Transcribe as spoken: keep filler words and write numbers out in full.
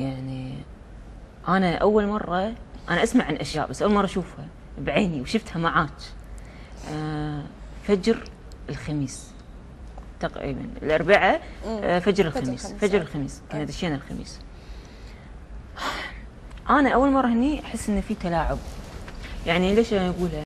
يعني انا اول مره انا اسمع عن اشياء بس اول مره اشوفها بعيني وشفتها معاك. أه فجر الخميس تقريبا الاربعاء. أه فجر الخميس فجر, فجر الخميس كنا دشينا الخميس. انا اول مره هني احس ان في تلاعب، يعني ليش انا اقولها؟